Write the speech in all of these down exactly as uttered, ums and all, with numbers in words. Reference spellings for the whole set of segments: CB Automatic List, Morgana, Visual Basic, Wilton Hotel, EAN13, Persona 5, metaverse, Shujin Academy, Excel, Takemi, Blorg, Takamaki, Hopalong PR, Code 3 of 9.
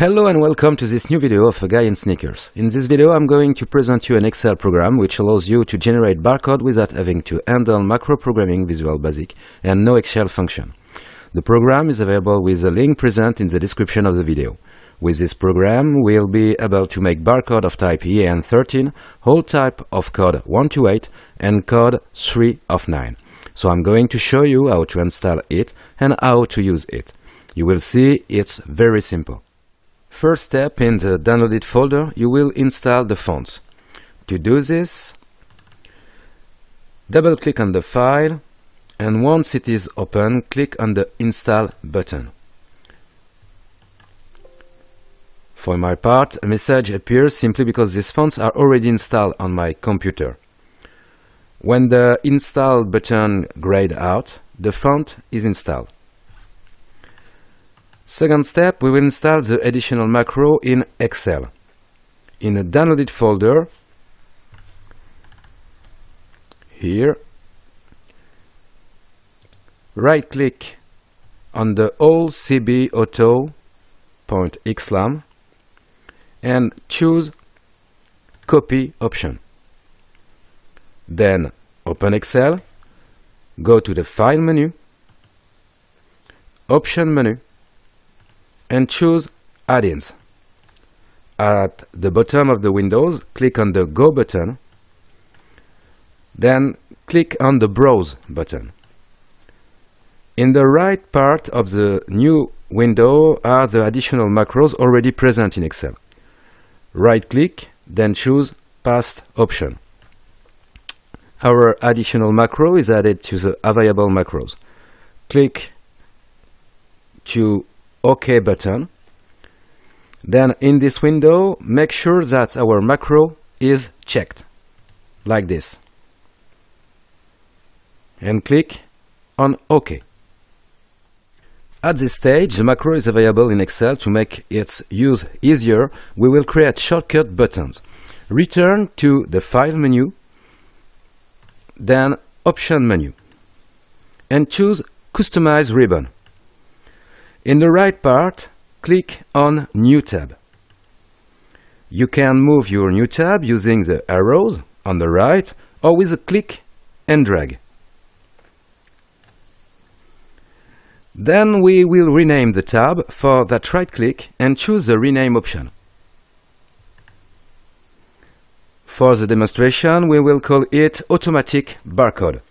Hello and welcome to this new video of A Guy in Sneakers. In this video I'm going to present you an Excel program which allows you to generate barcode without having to handle macro programming Visual Basic and no Excel function. The program is available with a link present in the description of the video. With this program we'll be able to make barcode of type E A N thirteen, whole type of code one to eight and code three of nine. So I'm going to show you how to install it and how to use it. You will see it's very simple. First step, in the downloaded folder, you will install the fonts. To do this, double-click on the file, and once it is open, click on the Install button. For my part, a message appears simply because these fonts are already installed on my computer. When the Install button grayed out, the font is installed. Second step, we will install the additional macro in Excel. In a downloaded folder, here, right-click on the All C B Auto dot xlam and choose Copy option. Then open Excel, go to the File menu, Option menu, and choose Add-ins. At the bottom of the windows, click on the Go button, then click on the Browse button. In the right part of the new window are the additional macros already present in Excel. Right-click, then choose Past option. Our additional macro is added to the available macros. Click to OK button. Then in this window, make sure that our macro is checked, like this, and click on OK. At this stage, the macro is available in Excel. To make its use easier, we will create shortcut buttons. Return to the File menu, then Option menu, and choose Customize ribbon. In the right part, click on New tab. You can move your new tab using the arrows on the right or with a click and drag. Then we will rename the tab. For that, right-click and choose the Rename option. For the demonstration, we will call it Automatic Barcode.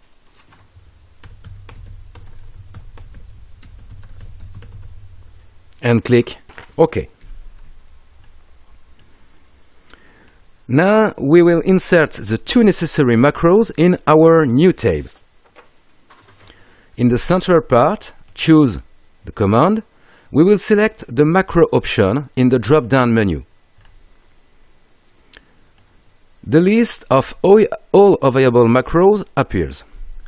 And click OK. Now we will insert the two necessary macros in our new tab. In the center part, choose the command. We will select the macro option in the drop-down menu. The list of all available macros appears.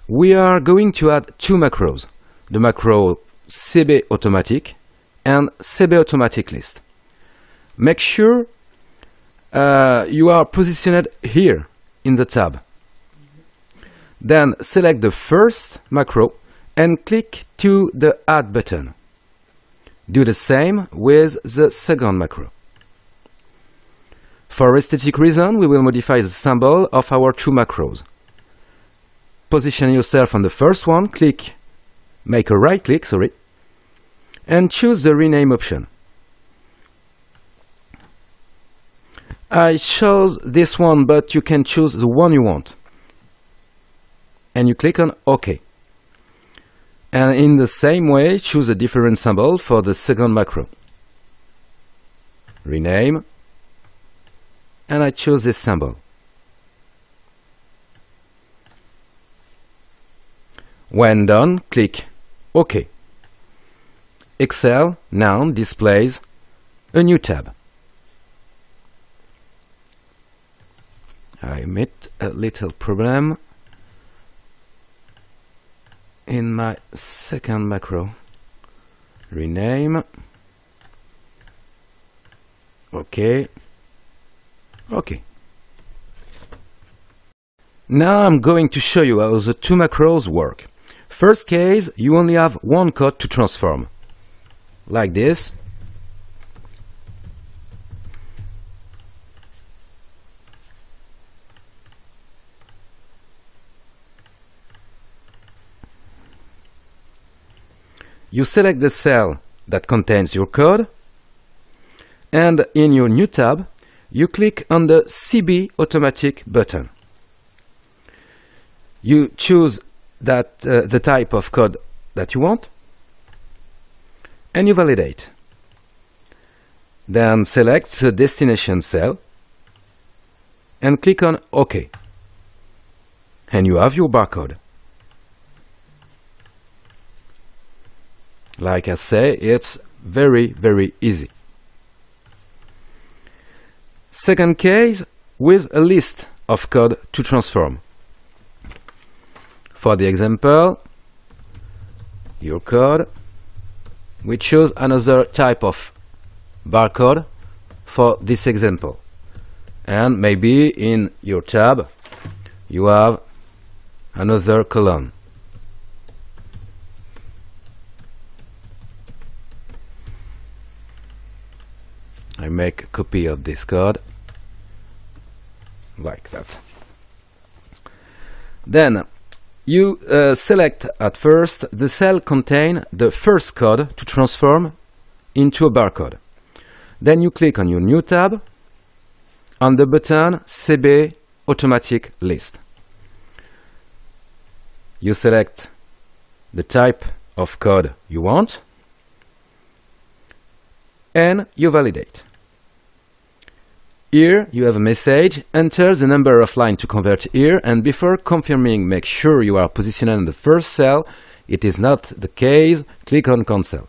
We are going to add two macros, the macro C B Automatic and C B Automatic List. Make sure uh, you are positioned here in the tab. Then select the first macro and click to the Add button. Do the same with the second macro. For aesthetic reason, we will modify the symbol of our two macros. Position yourself on the first one, click, make a right click, sorry, and choose the Rename option. I chose this one, but you can choose the one you want. And you click on OK. And in the same way, choose a different symbol for the second macro. Rename. And I choose this symbol. When done, click OK. Excel now displays a new tab. I met a little problem in my second macro. Rename. OK. OK. Now I'm going to show you how the two macros work. First case, you only have one code to transform. Like this, You select the cell that contains your code, and in your new tab, you click on the C B Automatic button. You choose that, uh, the type of code that you want, and you validate. Then select the destination cell and click on OK. And you have your barcode. Like I say, it's very, very easy. Second case, with a list of code to transform. For the example, your code, we choose another type of barcode for this example. And maybe in your tab, you have another column. I make a copy of this code, like that. Then you uh, select at first the cell contain the first code to transform into a barcode. Then you click on your new tab on the button C B Automatic List. You select the type of code you want and you validate. Here you have a message, enter the number of lines to convert here, and before confirming, make sure you are positioned in the first cell. It is not the case, click on cancel.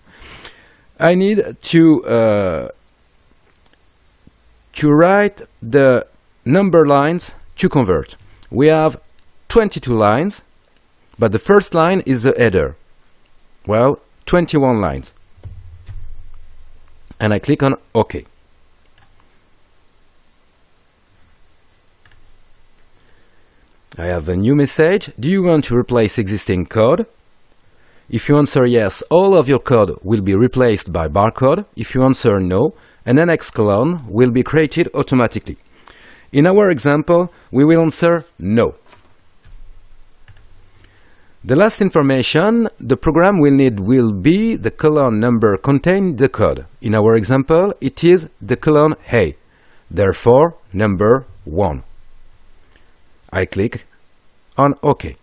I need to, uh, to write the number lines to convert. We have twenty-two lines, but the first line is the header. Well, twenty-one lines. And I click on OK. I have a new message. Do you want to replace existing code? If you answer yes, all of your code will be replaced by barcode. If you answer no, an annex column will be created automatically. In our example, we will answer no. The last information the program will need will be the column number containing the code. In our example, it is the column A, therefore number one. I click on OK.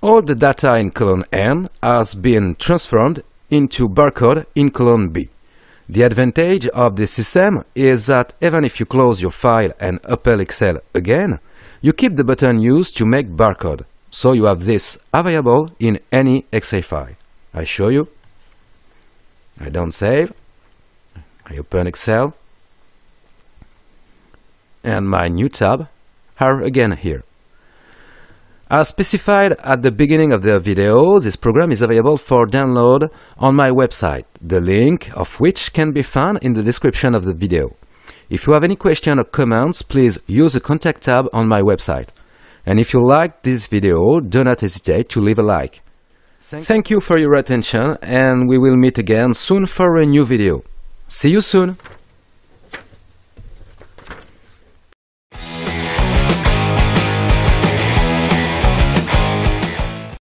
All the data in column N has been transformed into barcode in column B. The advantage of this system is that even if you close your file and open Excel again, you keep the button used to make barcode, so you have this available in any Excel file. I show you. I don't save. I open Excel. And my new tab are again here. As specified at the beginning of the video, this program is available for download on my website, the link of which can be found in the description of the video. If you have any questions or comments, please use the contact tab on my website. And if you liked this video, do not hesitate to leave a like. Thank, Thank you for your attention, and we will meet again soon for a new video. See you soon!